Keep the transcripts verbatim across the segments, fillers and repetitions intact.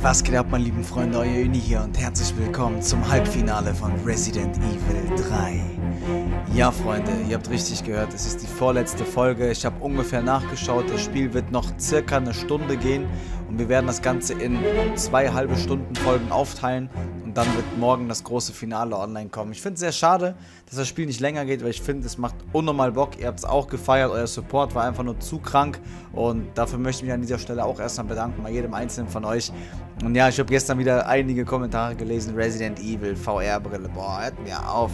Was geht ab, meine lieben Freunde, euer Uni hier und herzlich willkommen zum Halbfinale von Resident Evil drei. Ja, Freunde, ihr habt richtig gehört, es ist die vorletzte Folge. Ich habe ungefähr nachgeschaut, das Spiel wird noch circa eine Stunde gehen und wir werden das Ganze in zwei halbe Stunden Folgen aufteilen und dann wird morgen das große Finale online kommen. Ich finde es sehr schade, dass das Spiel nicht länger geht, weil ich finde, es macht unnormal Bock. Ihr habt es auch gefeiert, euer Support war einfach nur zu krank und dafür möchte ich mich an dieser Stelle auch erstmal bedanken bei jedem Einzelnen von euch. Und ja, ich habe gestern wieder einige Kommentare gelesen, Resident Evil, V R-Brille, boah, hört mir auf.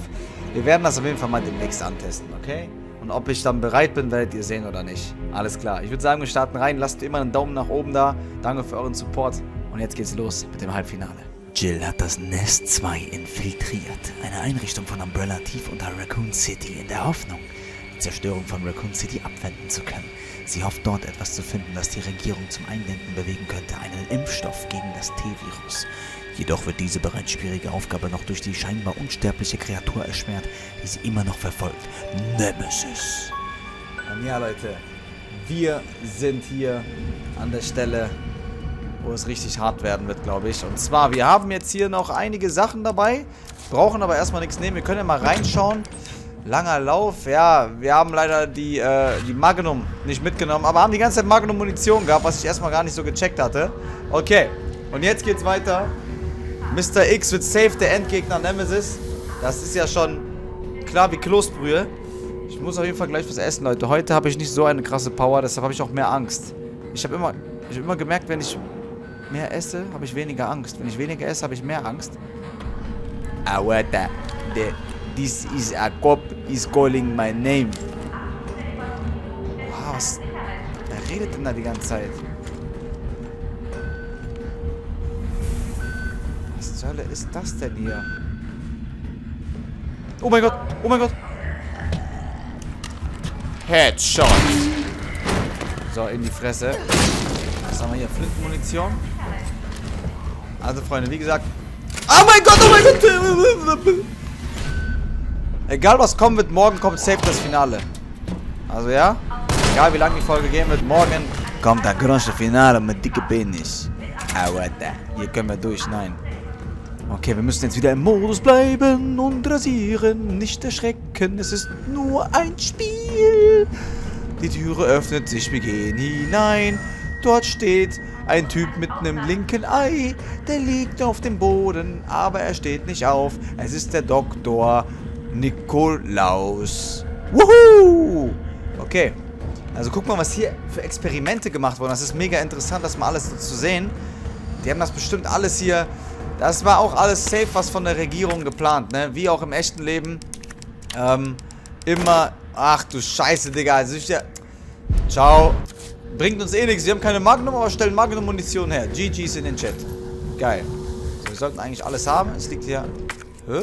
Wir werden das auf jeden Fall mal demnächst antesten, okay? Und ob ich dann bereit bin, werdet ihr sehen oder nicht. Alles klar, ich würde sagen, wir starten rein. Lasst immer einen Daumen nach oben da. Danke für euren Support. Und jetzt geht's los mit dem Halbfinale. Jill hat das Nest zwei infiltriert. Eine Einrichtung von Umbrella tief unter Raccoon City in der Hoffnung, die Zerstörung von Raccoon City abwenden zu können. Sie hofft dort etwas zu finden, das die Regierung zum Einlenken bewegen könnte, einen Impfstoff gegen das T-Virus. Jedoch wird diese bereits schwierige Aufgabe noch durch die scheinbar unsterbliche Kreatur erschwert, die sie immer noch verfolgt. Nemesis. Und ja, Leute, wir sind hier an der Stelle, wo es richtig hart werden wird, glaube ich. Und zwar, wir haben jetzt hier noch einige Sachen dabei, brauchen aber erstmal nichts nehmen. Wir können ja mal reinschauen. Langer Lauf, ja, wir haben leider die, äh, die Magnum nicht mitgenommen, aber haben die ganze Zeit Magnum-Munition gehabt, was ich erstmal gar nicht so gecheckt hatte. Okay, und jetzt geht's weiter. Mister X wird safe der Endgegner Nemesis. Das ist ja schon klar wie Kloßbrühe. Ich muss auf jeden Fall gleich was essen, Leute. Heute habe ich nicht so eine krasse Power, deshalb habe ich auch mehr Angst. Ich habe immer, ich hab immer gemerkt, wenn ich mehr esse, habe ich weniger Angst. Wenn ich weniger esse, habe ich mehr Angst. Alter, this is a cop is calling my name. Wow, was... Wer redet denn da die ganze Zeit? Was zur Hölle ist das denn hier? Oh mein Gott! Oh mein Gott! Headshot! So, in die Fresse. Was haben wir hier? Flintmunition? Also, Freunde, wie gesagt... Oh mein Gott! Oh mein Gott! Egal was kommen wird, morgen kommt safe das Finale. Also ja? Egal wie lange die Folge gehen wird, morgen kommt das große Finale mit dicke Penis. Aber da, hier können wir durch, nein. Okay, wir müssen jetzt wieder im Modus bleiben und rasieren. Nicht erschrecken, es ist nur ein Spiel. Die Türe öffnet sich, wir gehen hinein. Dort steht ein Typ mit einem linken Ei. Der liegt auf dem Boden, aber er steht nicht auf. Es ist der Doktor Nikolaus. Wuhu! Okay, also guck mal, was hier für Experimente gemacht wurden. Das ist mega interessant, das mal alles so zu sehen. Die haben das bestimmt alles hier... Das war auch alles safe, was von der Regierung geplant, ne? Wie auch im echten Leben. Ähm, immer... Ach du Scheiße, Digga. Also ich, ja. Ciao. Bringt uns eh nichts. Wir haben keine Magnum, aber stellen Magnum-Munition her. G Gs in den Chat. Geil. So, wir sollten eigentlich alles haben. Es liegt hier... Hä?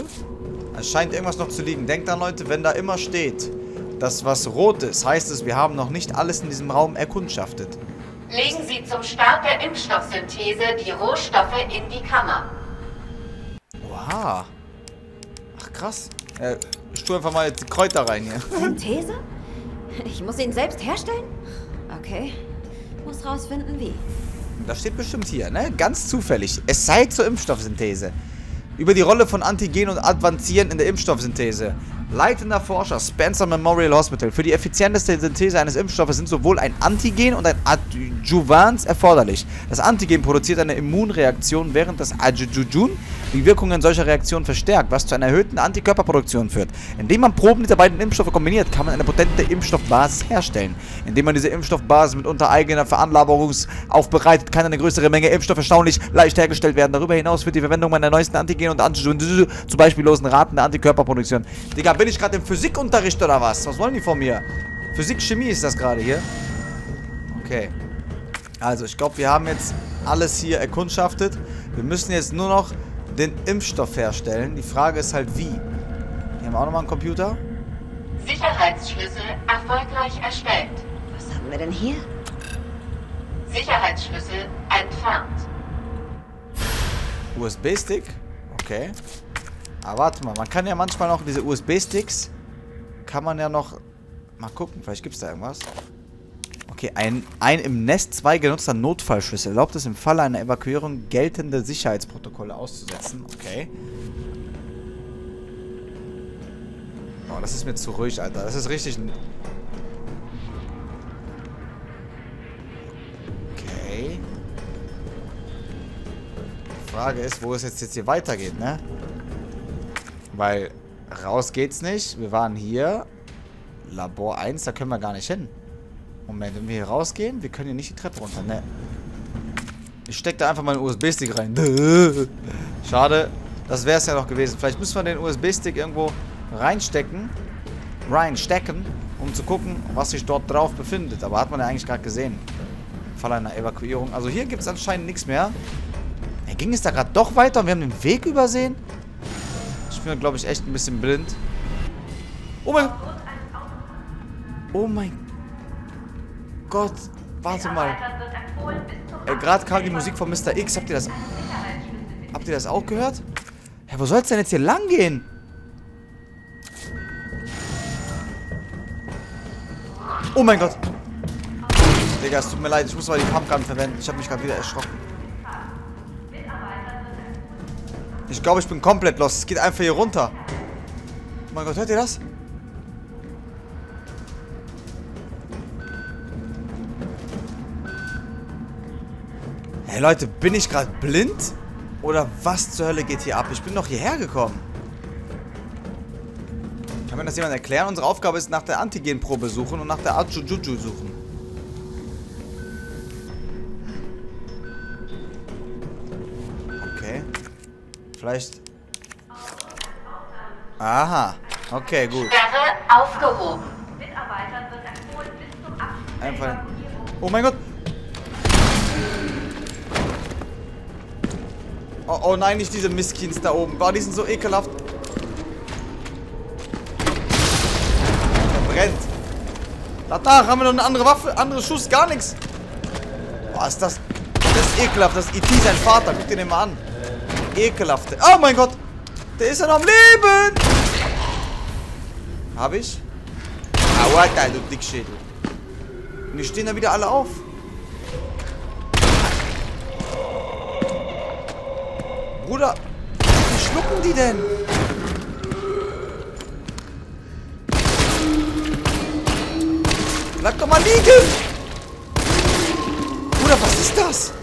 Es scheint irgendwas noch zu liegen. Denkt an, Leute, wenn da immer steht, dass was rot ist, heißt es, wir haben noch nicht alles in diesem Raum erkundschaftet. Legen Sie zum Start der Impfstoffsynthese die Rohstoffe in die Kammer. Oha. Ach, krass. Äh, ich tue einfach mal jetzt die Kräuter rein hier. Synthese? Ich muss ihn selbst herstellen? Okay. Muss rausfinden, wie. Das steht bestimmt hier, ne? Ganz zufällig. Es sei zur Impfstoffsynthese. Über die Rolle von Antigen und Advanzieren in der Impfstoffsynthese. Leitender Forscher Spencer Memorial Hospital. Für die effizienteste Synthese eines Impfstoffes sind sowohl ein Antigen und ein Adjuvans erforderlich. Das Antigen produziert eine Immunreaktion, während das Adjuvant die Wirkungen solcher Reaktionen verstärkt, was zu einer erhöhten Antikörperproduktion führt. Indem man Proben dieser beiden Impfstoffe kombiniert, kann man eine potente Impfstoffbasis herstellen. Indem man diese Impfstoffbasis mit unter eigener Veranlagerung aufbereitet, kann eine größere Menge Impfstoffe erstaunlich leicht hergestellt werden. Darüber hinaus wird die Verwendung meiner neuesten Antigen und Adjuvant zu beispiellosen Raten der Antikörperproduktion. Digga, bin ich gerade im Physikunterricht oder was? Was wollen die von mir? Physik, Chemie ist das gerade hier. Okay. Also, ich glaube, wir haben jetzt alles hier erkundschaftet. Wir müssen jetzt nur noch den Impfstoff herstellen. Die Frage ist halt, wie. Hier haben wir auch nochmal einen Computer. Sicherheitsschlüssel erfolgreich erstellt. Was haben wir denn hier? Sicherheitsschlüssel entfernt. U S B-Stick? Okay. Aber warte mal, man kann ja manchmal noch diese U S B-Sticks, kann man ja noch mal gucken, vielleicht gibt es da irgendwas. Okay, ein, ein im Nest zwei genutzter Notfallschlüssel erlaubt es im Falle einer Evakuierung geltende Sicherheitsprotokolle auszusetzen. Okay. Oh, das ist mir zu ruhig, Alter. Das ist richtig... Okay. Die Frage ist, wo es jetzt, jetzt hier weitergeht, ne? Weil raus geht's nicht. Wir waren hier. Labor eins, da können wir gar nicht hin. Moment, wenn wir hier rausgehen, wir können hier nicht die Treppe runter, ne? Ich steck da einfach mal einen U S B-Stick rein. Schade. Das wäre es ja noch gewesen. Vielleicht müssen wir den U S B-Stick irgendwo reinstecken. Reinstecken. Um zu gucken, was sich dort drauf befindet. Aber hat man ja eigentlich gerade gesehen. Im Fall einer Evakuierung. Also hier gibt es anscheinend nichts mehr. Hey, ging es da gerade doch weiter und wir haben den Weg übersehen? Ich bin, glaube ich, echt ein bisschen blind. Oh mein... Oh mein Gott. Warte mal. Äh, gerade kam die Musik von Mister X. Habt ihr das... Habt ihr das auch gehört? Hä, wo soll es denn jetzt hier lang gehen? Oh mein Gott. Digga, es tut mir leid. Ich muss mal die Pumpgun verwenden. Ich habe mich gerade wieder erschrocken. Ich glaube, ich bin komplett los. Es geht einfach hier runter. Oh mein Gott, hört ihr das? Hey Leute, bin ich gerade blind? Oder was zur Hölle geht hier ab? Ich bin doch hierher gekommen. Kann mir das jemand erklären? Unsere Aufgabe ist, nach der Antigenprobe suchen und nach der Ajujuju suchen. Okay. Vielleicht... Aha. Okay, gut. Sperre aufgehoben. Mitarbeiter wird empfohlen bis zum Abschluss. Einfach... Oh mein Gott! Oh, oh nein, nicht diese Miskins da oben. Boah, die sind so ekelhaft. Verbrennt. Da, da, haben wir noch eine andere Waffe, andere Schuss, gar nichts. Boah, ist das... Das ist ekelhaft, das ist E T sein Vater. Guck dir den mal an. Ekelhaft. Oh mein Gott. Der ist ja noch am Leben. Hab ich? Aua, da, du Dickschädel. Und die stehen da wieder alle auf. Bruder, wie schlucken die denn? Bleib doch mal liegen! Bruder, was ist das?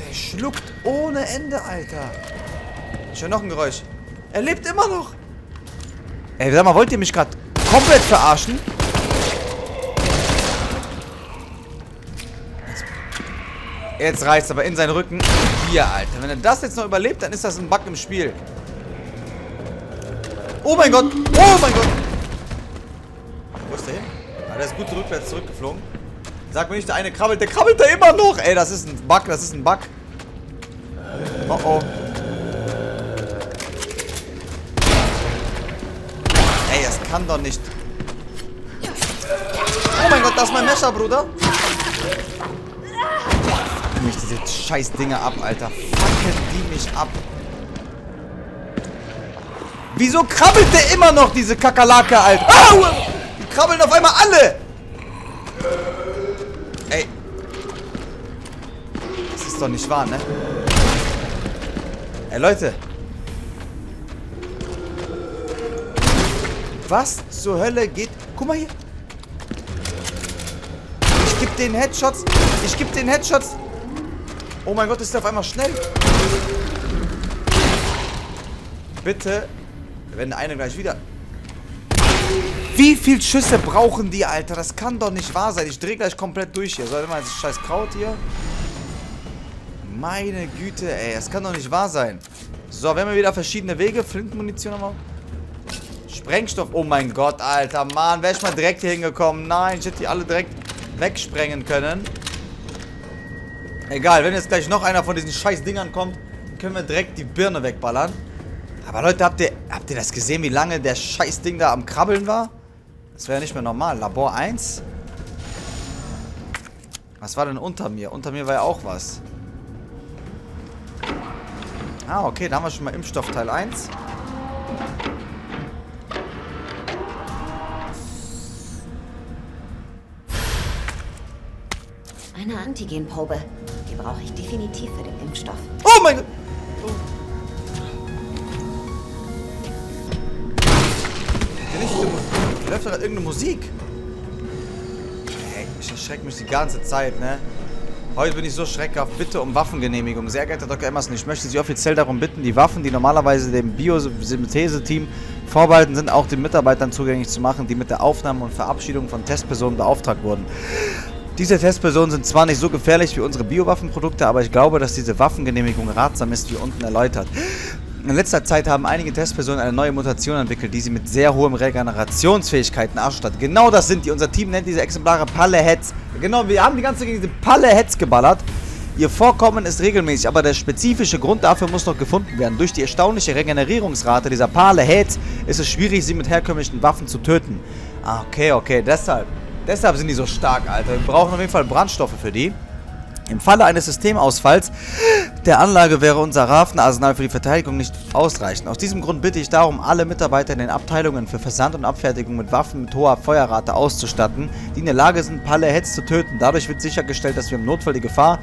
Der schluckt ohne Ende, Alter. Ich höre noch ein Geräusch. Er lebt immer noch. Ey, sag mal, wollt ihr mich gerade komplett verarschen? Jetzt reißt aber in seinen Rücken. Hier, Alter. Wenn er das jetzt noch überlebt, dann ist das ein Bug im Spiel. Oh mein Gott. Oh mein Gott. Wo ist der hin? Ah, der ist gut rückwärts zurückgeflogen. Sag mir nicht, der eine krabbelt. Der krabbelt da immer noch. Ey, das ist ein Bug. Das ist ein Bug. Oh oh. Ey, das kann doch nicht. Oh mein Gott, das ist mein Messer, Bruder. Mich diese scheiß Dinger ab, Alter. Fucken die mich ab. Wieso krabbelt der immer noch, diese Kakerlake, Alter? Au! Die krabbeln auf einmal alle! Ey. Das ist doch nicht wahr, ne? Ey, Leute. Was zur Hölle geht... Guck mal hier. Ich geb den Headshots. Ich geb den Headshots. Oh mein Gott, ist der auf einmal schnell. Bitte. Wenn der eine gleich wieder... Wie viele Schüsse brauchen die, Alter? Das kann doch nicht wahr sein. Ich drehe gleich komplett durch hier. Soll immer das scheiß Kraut hier? Meine Güte, ey. Das kann doch nicht wahr sein. So, wir haben wieder verschiedene Wege. Flintenmunition nochmal. Sprengstoff. Oh mein Gott, Alter. Mann, wäre ich mal direkt hier hingekommen. Nein, ich hätte die alle direkt wegsprengen können. Egal, wenn jetzt gleich noch einer von diesen scheiß Dingern kommt, können wir direkt die Birne wegballern. Aber Leute, habt ihr, habt ihr das gesehen, wie lange der scheiß Ding da am Krabbeln war? Das wäre ja nicht mehr normal. Labor eins. Was war denn unter mir? Unter mir war ja auch was. Ah, okay, da haben wir schon mal Impfstoff Teil eins. Eine Antigenprobe. Die brauche ich definitiv für den Impfstoff. Oh mein Gott! Oh. Da läuft gerade irgendeine Musik. Hey, ich erschrecke mich die ganze Zeit, ne? Heute bin ich so schreckhaft. Bitte um Waffengenehmigung. Sehr geehrter Doktor Emerson, ich möchte Sie offiziell darum bitten, die Waffen, die normalerweise dem Biosynthese-Team vorbehalten sind, auch den Mitarbeitern zugänglich zu machen, die mit der Aufnahme und Verabschiedung von Testpersonen beauftragt wurden. Diese Testpersonen sind zwar nicht so gefährlich wie unsere Biowaffenprodukte, aber ich glaube, dass diese Waffengenehmigung ratsam ist, wie unten erläutert. In letzter Zeit haben einige Testpersonen eine neue Mutation entwickelt, die sie mit sehr hohen Regenerationsfähigkeiten ausstattet. Genau das sind die. Unser Team nennt diese Exemplare Pale Heads. Genau, wir haben die ganze gegen diese Pale Heads geballert. Ihr Vorkommen ist regelmäßig, aber der spezifische Grund dafür muss noch gefunden werden. Durch die erstaunliche Regenerierungsrate dieser Pale Heads ist es schwierig, sie mit herkömmlichen Waffen zu töten. Ah, okay, okay, deshalb. Deshalb sind die so stark, Alter. Wir brauchen auf jeden Fall Brandstoffe für die. Im Falle eines Systemausfalls der Anlage wäre unser Rafenarsenal für die Verteidigung nicht ausreichend. Aus diesem Grund bitte ich darum, alle Mitarbeiter in den Abteilungen für Versand und Abfertigung mit Waffen mit hoher Feuerrate auszustatten, die in der Lage sind, Pale Heads zu töten. Dadurch wird sichergestellt, dass wir im Notfall die Gefahr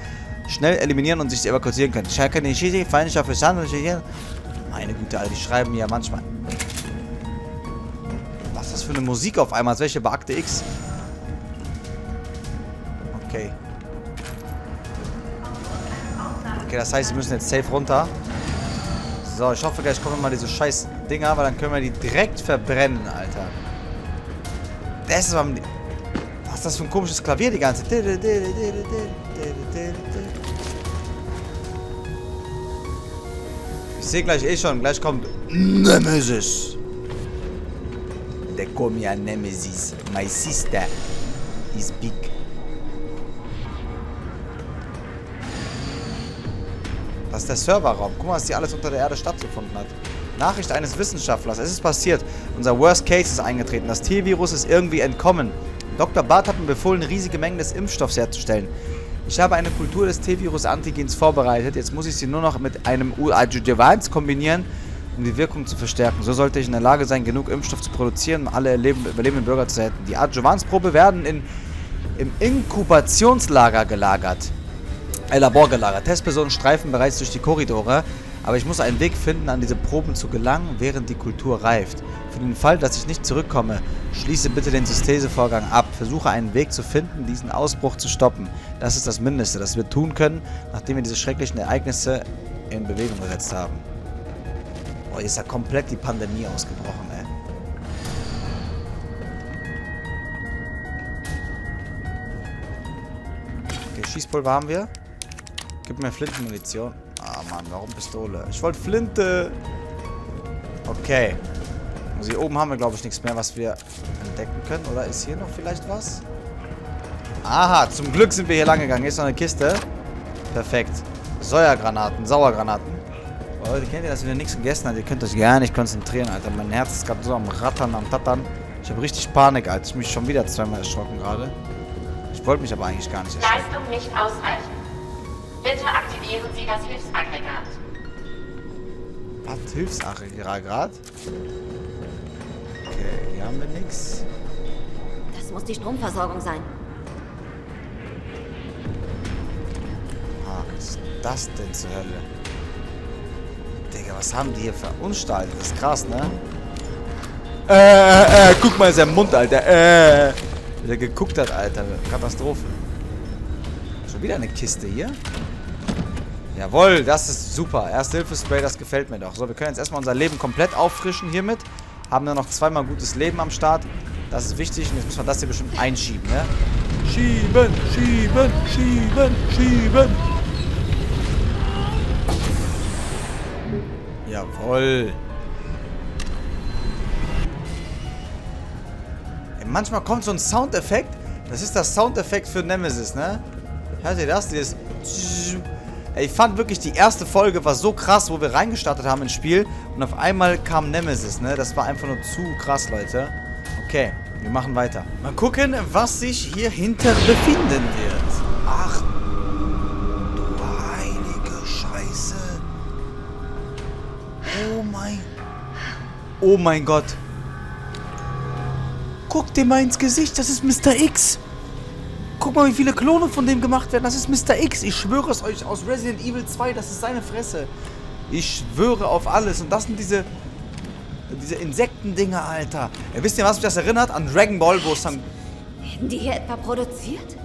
schnell eliminieren und sich evakuieren können. Meine Güte, Alter, die schreiben mir ja manchmal. Was ist das für eine Musik auf einmal? Als welche bei Akte X? Okay. Okay, das heißt, wir müssen jetzt safe runter. So, ich hoffe gleich kommen mal diese scheiß Dinger, weil dann können wir die direkt verbrennen, Alter. Das ist am... Was ist das für ein komisches Klavier die ganze Zeit? Ich sehe gleich eh schon, gleich kommt Nemesis. Der kommt ja Nemesis. My sister is big. Das ist der Serverraum. Guck mal, was hier alles unter der Erde stattgefunden hat. Nachricht eines Wissenschaftlers. Es ist passiert. Unser Worst Case ist eingetreten. Das T-Virus ist irgendwie entkommen. Doktor Barth hat mir befohlen, riesige Mengen des Impfstoffs herzustellen. Ich habe eine Kultur des T-Virus-Antigens vorbereitet. Jetzt muss ich sie nur noch mit einem U-Adjuvans kombinieren, um die Wirkung zu verstärken. So sollte ich in der Lage sein, genug Impfstoff zu produzieren, um alle überlebenden Bürger zu retten. Die Adjuvansprobe werden in, im Inkubationslager gelagert. Ein Laborgelager. Testpersonen streifen bereits durch die Korridore, aber ich muss einen Weg finden, an diese Proben zu gelangen, während die Kultur reift. Für den Fall, dass ich nicht zurückkomme, schließe bitte den Synthesevorgang ab. Versuche einen Weg zu finden, diesen Ausbruch zu stoppen. Das ist das Mindeste, das wir tun können, nachdem wir diese schrecklichen Ereignisse in Bewegung gesetzt haben. Oh, hier ist ja komplett die Pandemie ausgebrochen, ey. Okay, Schießpulver haben wir. Gib mir Flintenmunition. Ah, Mann, warum Pistole? Ich wollte Flinte. Okay. Also hier oben haben wir, glaube ich, nichts mehr, was wir entdecken können. Oder ist hier noch vielleicht was? Aha, zum Glück sind wir hier lang gegangen. Hier ist noch eine Kiste. Perfekt. Säuergranaten, Sauergranaten. Oh, Leute, kennt ihr das, wenn ihr nichts gegessen habt? Ihr könnt euch gar nicht konzentrieren, Alter. Mein Herz ist gerade so am Rattern, am Tattern. Ich habe richtig Panik, Alter. Ich bin mich schon wieder zweimal erschrocken gerade. Ich wollte mich aber eigentlich gar nicht erschrecken. Leistung nicht ausreichend. Bitte aktivieren Sie das Hilfsaggregat. Was? Hilfsaggregat? Okay, hier haben wir nichts. Das muss die Stromversorgung sein. Ah, was ist das denn zur Hölle? Digga, was haben die hier verunstaltet? Das ist krass, ne? Äh, äh, guck mal, ist der Mund, Alter. Äh, wie der geguckt hat, Alter. Katastrophe. Schon wieder eine Kiste hier. Jawohl, das ist super. Erste-Hilfe-Spray, das gefällt mir doch. So, wir können jetzt erstmal unser Leben komplett auffrischen hiermit. Haben dann noch zweimal gutes Leben am Start. Das ist wichtig. Und jetzt müssen wir das hier bestimmt einschieben, ne? Schieben, schieben, schieben, schieben. Jawohl. Ey, manchmal kommt so ein Soundeffekt. Das ist das Soundeffekt für Nemesis, ne? Hört ihr das? Dieses... Ich fand wirklich, die erste Folge war so krass, wo wir reingestartet haben ins Spiel. Und auf einmal kam Nemesis, ne? Das war einfach nur zu krass, Leute. Okay, wir machen weiter. Mal gucken, was sich hier hinter befinden wird. Ach, du heilige Scheiße. Oh mein... Oh mein Gott. Guck dir mal ins Gesicht, das ist Mister X. Guck mal, wie viele Klone von dem gemacht werden. Das ist Mister X. Ich schwöre es euch aus Resident Evil zwei. Das ist seine Fresse. Ich schwöre auf alles. Und das sind diese... Diese Insektendinger, Alter. Ja, wisst ihr, was mich das erinnert? An Dragon Ball, wo Sang... Hätten die hier etwa produziert?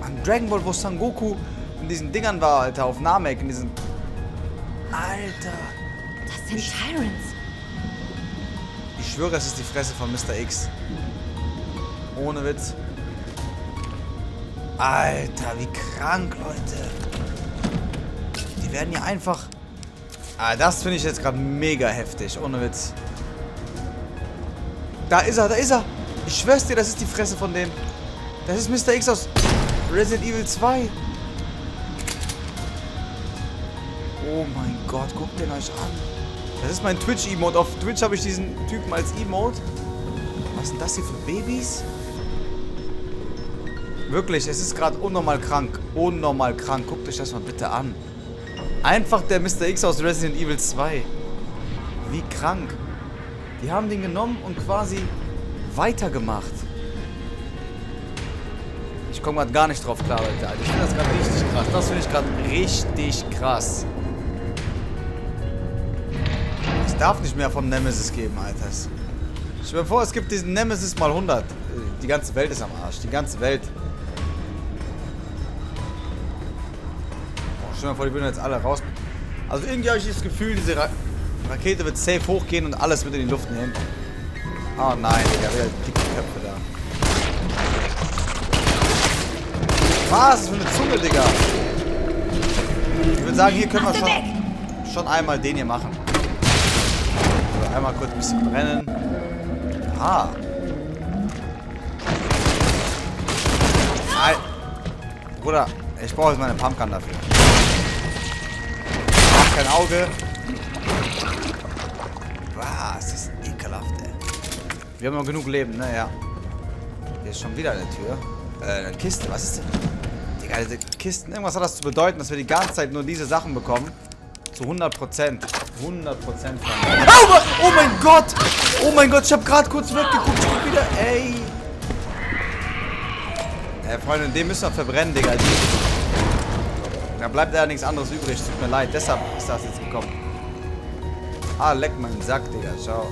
An Dragon Ball, wo Sangoku in diesen Dingern war, Alter. Auf Namek, in diesen... Alter. Das sind Tyrants. Ich schwöre, es ist die Fresse von Mister X. Ohne Witz. Alter, wie krank, Leute. Die werden hier einfach... Ah, das finde ich jetzt gerade mega heftig. Ohne Witz. Da ist er, da ist er. Ich schwör's dir, das ist die Fresse von dem. Das ist Mister X aus Resident Evil zwei. Oh mein Gott, guckt den euch an. Das ist mein Twitch-Emote. Auf Twitch habe ich diesen Typen als Emote. Was sind das hier für Babys? Wirklich, es ist gerade unnormal krank. Unnormal krank. Guckt euch das mal bitte an. Einfach der Mister X aus Resident Evil zwei. Wie krank. Die haben den genommen und quasi weitergemacht. Ich komme gerade gar nicht drauf klar, Alter. Ich finde das gerade richtig krass. Das finde ich gerade richtig krass. Es darf nicht mehr vom Nemesis geben, Alter. Ich bin vor, es gibt diesen Nemesis mal hundert. Die ganze Welt ist am Arsch. Die ganze Welt. Stell dir mal vor, die würden jetzt alle raus. Also irgendwie habe ich das Gefühl, diese Ra Rakete wird safe hochgehen und alles wird in die Luft nehmen. Oh nein, Digga, wieder die Köpfe da. Was ist für eine Zunge, Digga? Ich würde sagen, hier können wir schon, schon einmal den hier machen. Also einmal kurz ein bisschen brennen. Ah. Nein. Bruder, ich brauche jetzt meine Pumpgun dafür. Kein Auge. Wow, es ist ekelhaft, ey. Wir haben noch genug Leben, ne? Ja. Hier ist schon wieder eine Tür. Äh, eine Kiste. Was ist denn? Digga, diese Kisten. Irgendwas hat das zu bedeuten, dass wir die ganze Zeit nur diese Sachen bekommen. Zu hundert Prozent. hundert Prozent. Oh mein Gott! Oh mein Gott, ich hab gerade kurz weggeguckt. Ich guck wieder. Ey. Ey, Freunde, den müssen wir verbrennen, Digga. Die Da bleibt ja nichts anderes übrig, tut mir leid, deshalb ist das jetzt gekommen. Ah, leck meinen Sack, Digga, schau.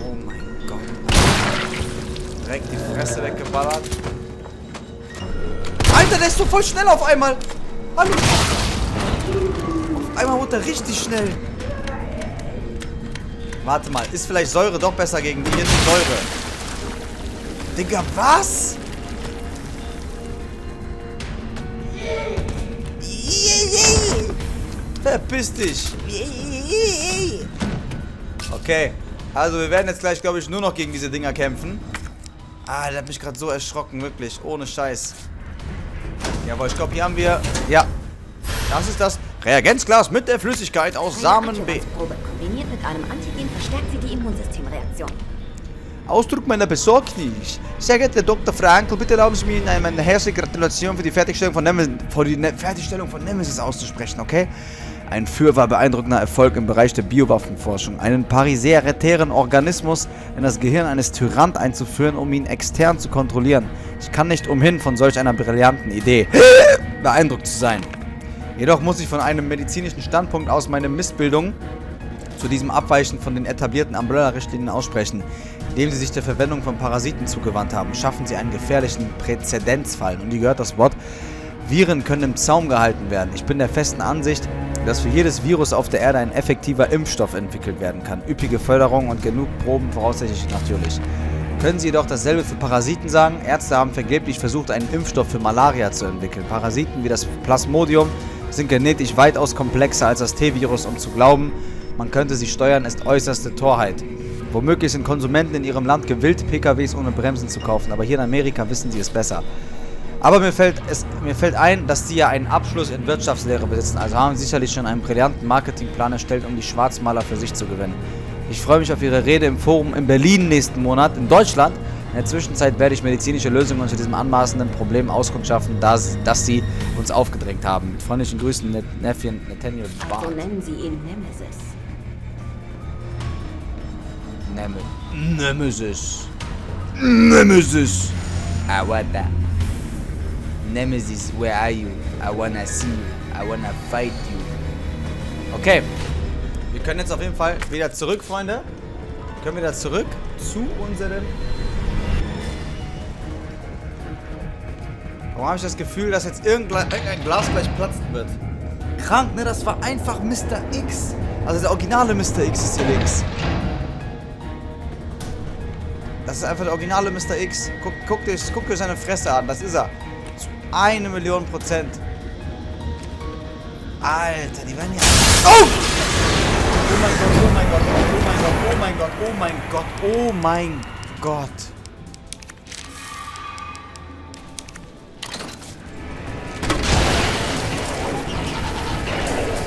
Oh mein Gott. Direkt die Fresse weggeballert. Alter, der ist so voll schnell auf einmal. Hallo. Auf einmal wurde er richtig schnell. Warte mal, ist vielleicht Säure doch besser gegen die hier? Säure. Digga, was? Verpiss dich! Okay, also wir werden jetzt gleich, glaube ich, nur noch gegen diese Dinger kämpfen. Ah, der hat mich gerade so erschrocken, wirklich, ohne Scheiß. Jawohl, ich glaube, hier haben wir... Ja, das ist das Reagenzglas mit der Flüssigkeit aus Samen B. Kombiniert mit einem Antigen verstärkt sie die Immunsystemreaktion. Ausdruck meiner Besorgnis. Sehr geehrter Doktor Frankel, bitte erlauben Sie mir eine herzliche Gratulation für die Fertigstellung von Nemesis, für die ne Fertigstellung von Nemesis auszusprechen, okay? Ein fürwahr beeindruckender Erfolg im Bereich der Biowaffenforschung. Einen parasitären Organismus in das Gehirn eines Tyrant einzuführen, um ihn extern zu kontrollieren. Ich kann nicht umhin, von solch einer brillanten Idee beeindruckt zu sein. Jedoch muss ich von einem medizinischen Standpunkt aus meine Missbildung zu diesem Abweichen von den etablierten Umbrella-Richtlinien aussprechen. Indem sie sich der Verwendung von Parasiten zugewandt haben, schaffen sie einen gefährlichen Präzedenzfall. Und ihr gehört das Wort, Viren können im Zaum gehalten werden. Ich bin der festen Ansicht, dass für jedes Virus auf der Erde ein effektiver Impfstoff entwickelt werden kann. Üppige Förderung und genug Proben voraussichtlich natürlich. Können Sie jedoch dasselbe für Parasiten sagen? Ärzte haben vergeblich versucht, einen Impfstoff für Malaria zu entwickeln. Parasiten wie das Plasmodium sind genetisch weitaus komplexer als das T-Virus, um zu glauben, man könnte sie steuern, ist äußerste Torheit. Womöglich sind Konsumenten in ihrem Land gewillt, P K Ws ohne Bremsen zu kaufen, aber hier in Amerika wissen sie es besser. Aber mir fällt, es, mir fällt ein, dass sie ja einen Abschluss in Wirtschaftslehre besitzen, also haben sie sicherlich schon einen brillanten Marketingplan erstellt, um die Schwarzmaler für sich zu gewinnen. Ich freue mich auf Ihre Rede im Forum in Berlin nächsten Monat, in Deutschland. In der Zwischenzeit werde ich medizinische Lösungen zu diesem anmaßenden Problem Auskunft schaffen, das, das sie uns aufgedrängt haben. Mit freundlichen Grüßen, Net Neffchen Nathaniel Bart. So nennen sie ihn Nemesis. Nemesis. Nemesis! I want that. Nemesis, where are you? I wanna see you. I wanna fight you. Okay. Wir können jetzt auf jeden Fall wieder zurück, Freunde. Können wir da zurück zu unserem... Warum habe ich das Gefühl, dass jetzt irgendein Glas gleich platzen wird? Krank, ne? Das war einfach Mister X. Also der originale Mister X ist hier links. Das ist einfach der originale Mister X. Guck, guck, dir, guck dir seine Fresse an. Das ist er. Zu eine Million Prozent. Alter, die werden ja... Oh! Oh mein Gott, oh mein Gott, oh mein Gott, oh mein Gott, oh mein Gott, oh mein Gott.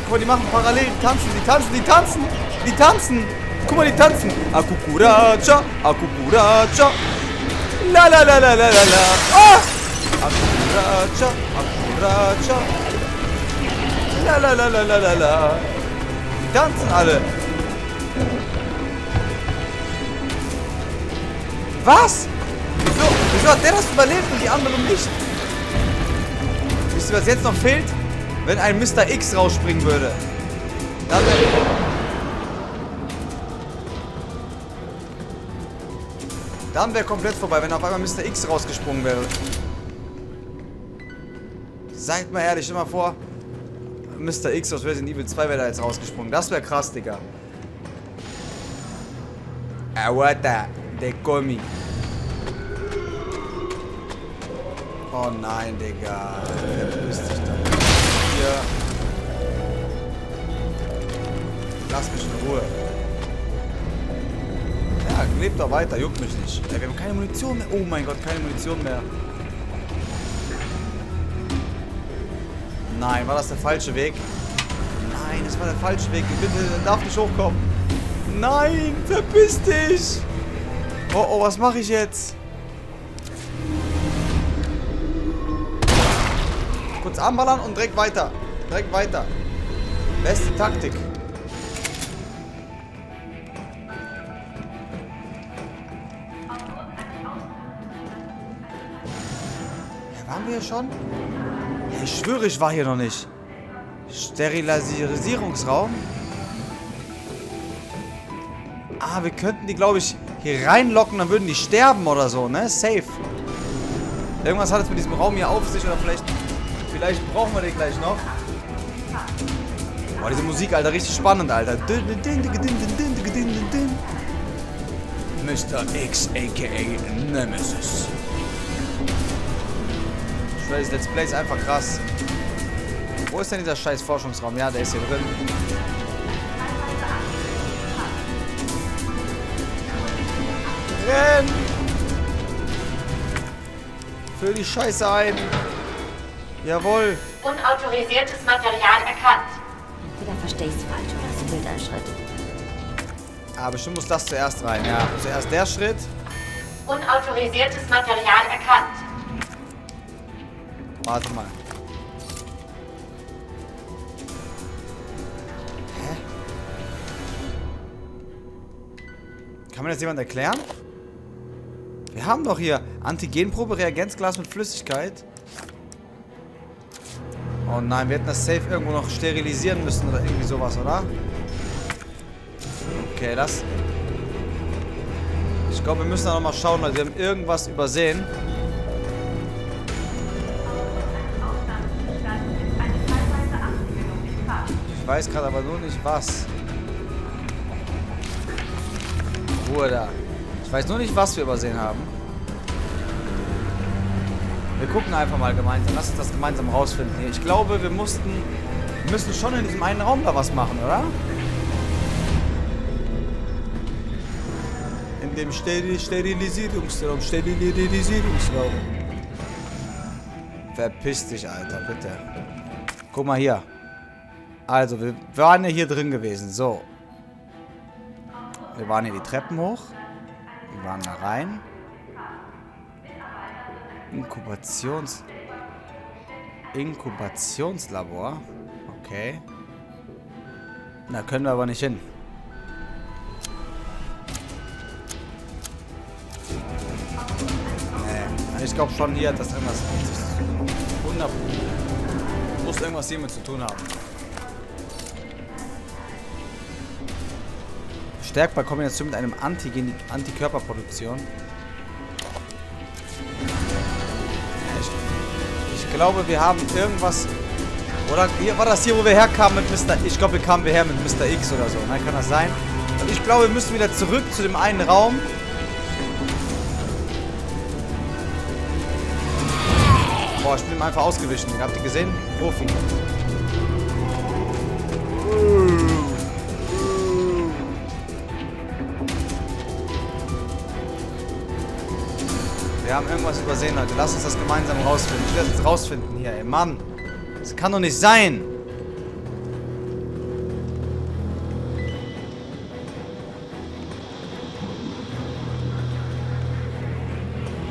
Guck mal, die machen parallel, die tanzen, die tanzen, die tanzen, die tanzen. Guck mal, die tanzen. Akukuracha, akukuracha. La la la la la la la. Ah! Akukuracha, akukuracha. La la la la la la la. Die tanzen alle. Was? Wieso? Wieso hat der das überlebt und die anderen nicht? Wisst ihr, was jetzt noch fehlt? Wenn ein Mister X rausspringen würde. Dann wäre Dann wäre komplett vorbei, wenn auf einmal Mister X rausgesprungen wäre. Seid mal ehrlich, stell mal vor, Mister X aus Resident Evil zwei wäre da jetzt rausgesprungen. Das wäre krass, Digga. Aguanta, de comi. Oh nein, Digga. Der bist dich da. Lass mich in Ruhe. Ja, lebt doch weiter, juckt mich nicht. Ey, wir haben keine Munition mehr. Oh mein Gott, keine Munition mehr. Nein, war das der falsche Weg? Nein, das war der falsche Weg. Bitte, darf nicht hochkommen. Nein, verpiss dich. Oh, oh, was mache ich jetzt? Kurz anballern und direkt weiter. Direkt weiter. Beste Taktik. Ja, waren wir hier schon? Ja, ich schwöre, ich war hier noch nicht. Sterilisierungsraum. Ah, wir könnten die, glaube ich, hier reinlocken, dann würden die sterben oder so, ne? Safe. Irgendwas hat es mit diesem Raum hier auf sich oder vielleicht... Vielleicht brauchen wir den gleich noch. Boah, diese Musik, Alter, richtig spannend, Alter. Mister X, a k a. Nemesis. Ich weiß, Let's Play ist einfach krass. Wo ist denn dieser scheiß Forschungsraum? Ja, der ist hier drin. Renn! Füll die Scheiße ein. Jawohl. Unautorisiertes Material erkannt. Entweder verstehe ich es falsch oder es fehlt ein Schritt. Ah, bestimmt muss das zuerst rein, ja. Zuerst der Schritt. Unautorisiertes Material erkannt. Warte mal. Hä? Kann mir das jemand erklären? Wir haben doch hier Antigenprobe, Reagenzglas mit Flüssigkeit. Oh nein, wir hätten das safe irgendwo noch sterilisieren müssen oder irgendwie sowas, oder? Okay, das... Ich glaube, wir müssen da nochmal schauen, Leute. Wir haben irgendwas übersehen. Ich weiß gerade aber nur nicht, was. Ruhe da. Ich weiß nur nicht, was wir übersehen haben. Wir gucken einfach mal gemeinsam. Lass uns das gemeinsam rausfinden. Ich glaube, wir mussten, wir müssen schon in diesem einen Raum da was machen, oder? In dem Steril Sterilisierungsraum. Sterilisierungsraum. Verpiss dich, Alter, bitte. Guck mal hier. Also, wir waren ja hier drin gewesen. So. Wir waren hier die Treppen hoch. Wir waren da rein. Inkubations... Inkubationslabor? Okay. Da können wir aber nicht hin. ich glaube schon, hier hat das irgendwas hundert muss irgendwas hiermit zu tun haben. Stärkt bei Kombination mit einem Antigen Antikörperproduktion. Ich, ich glaube, wir haben irgendwas. Oder war das hier, wo wir herkamen mit Mister Ich glaube, wir kamen wir her mit Mister X oder so. Nein, kann das sein? Und ich glaube, wir müssen wieder zurück zu dem einen Raum. Boah, ich bin ihm einfach ausgewichen. Habt ihr gesehen? Profi. Wir haben irgendwas übersehen, Leute. Lasst uns das gemeinsam rausfinden. Ich werde es rausfinden hier, ey. Mann. Das kann doch nicht sein!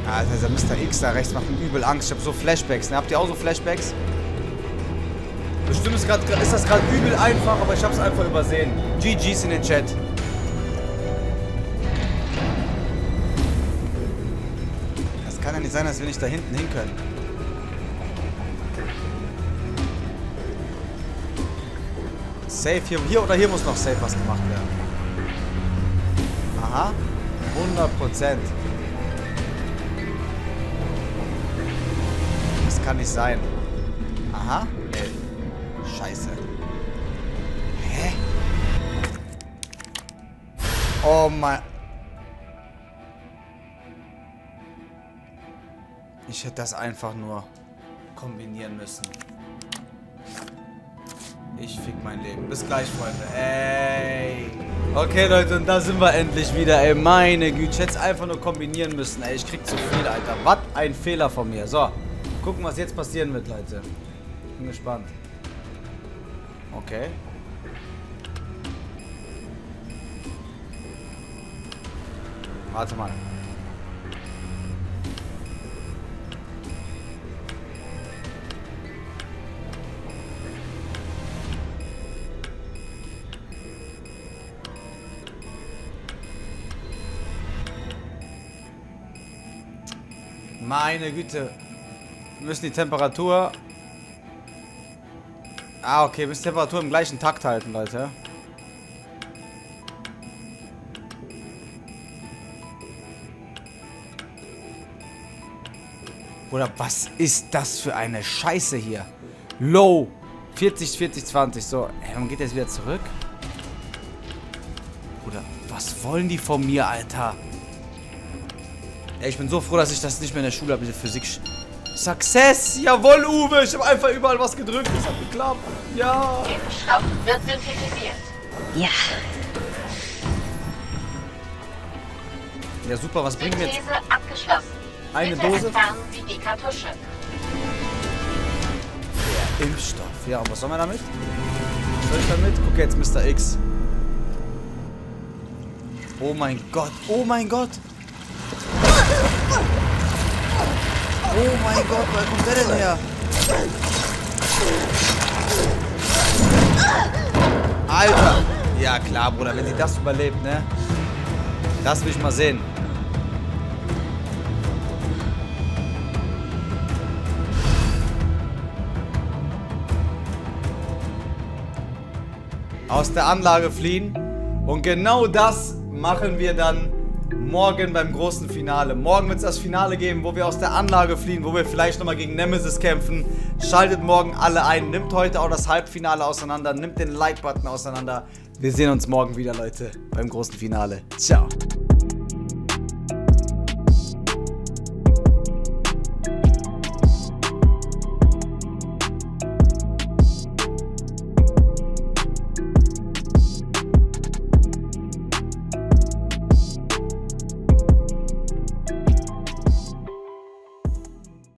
Ah, dieser Mister X da rechts macht mir übel Angst. Ich hab so Flashbacks. Ne? Habt ihr auch so Flashbacks? Bestimmt ist, grad, ist das gerade übel einfach, aber ich hab's einfach übersehen. G Gs in den Chat. Das kann ja nicht sein, dass wir nicht da hinten hin können. Safe, hier, hier oder hier muss noch safe was gemacht werden. Aha, hundert Prozent. Das kann nicht sein. Aha, ey. Scheiße. Hä? Oh mein... Ich hätte das einfach nur kombinieren müssen. Ich fick mein Leben. Bis gleich, Freunde. Ey. Okay, Leute, und da sind wir endlich wieder, ey. Meine Güte, ich hätte es einfach nur kombinieren müssen, ey. Ich krieg zu viel, Alter. Was ein Fehler von mir. So, gucken, was jetzt passieren wird, Leute. Bin gespannt. Okay. Warte mal. Meine Güte. Wir müssen die Temperatur... Ah, okay. Wir müssen die Temperatur im gleichen Takt halten, Leute. Oder was ist das für eine Scheiße hier? Low. vierzig, vierzig, zwanzig. So, ey, man geht jetzt wieder zurück. Oder was wollen die von mir, Alter? Ey, ich bin so froh, dass ich das nicht mehr in der Schule habe, diese Physik. Success! Jawohl, Uwe! Ich habe einfach überall was gedrückt. Das hat geklappt. Ja! Impfstoff wird synthetisiert. Ja. Ja, super. Was bringt mir jetzt? Eine Dose. Der Impfstoff. Ja, und was soll man damit? Was soll ich damit? Guck jetzt, Mister X. Oh mein Gott. Oh mein Gott. Oh mein Gott, woher kommt der denn her? Alter! Ja klar, Bruder, wenn sie das überlebt, ne? Das will ich mal sehen. Aus der Anlage fliehen. Und genau das machen wir dann morgen beim großen Finale. Morgen wird es das Finale geben, wo wir aus der Anlage fliehen, wo wir vielleicht nochmal gegen Nemesis kämpfen. Schaltet morgen alle ein. Nimmt heute auch das Halbfinale auseinander. Nimmt den Like-Button auseinander. Wir sehen uns morgen wieder, Leute, beim großen Finale. Ciao.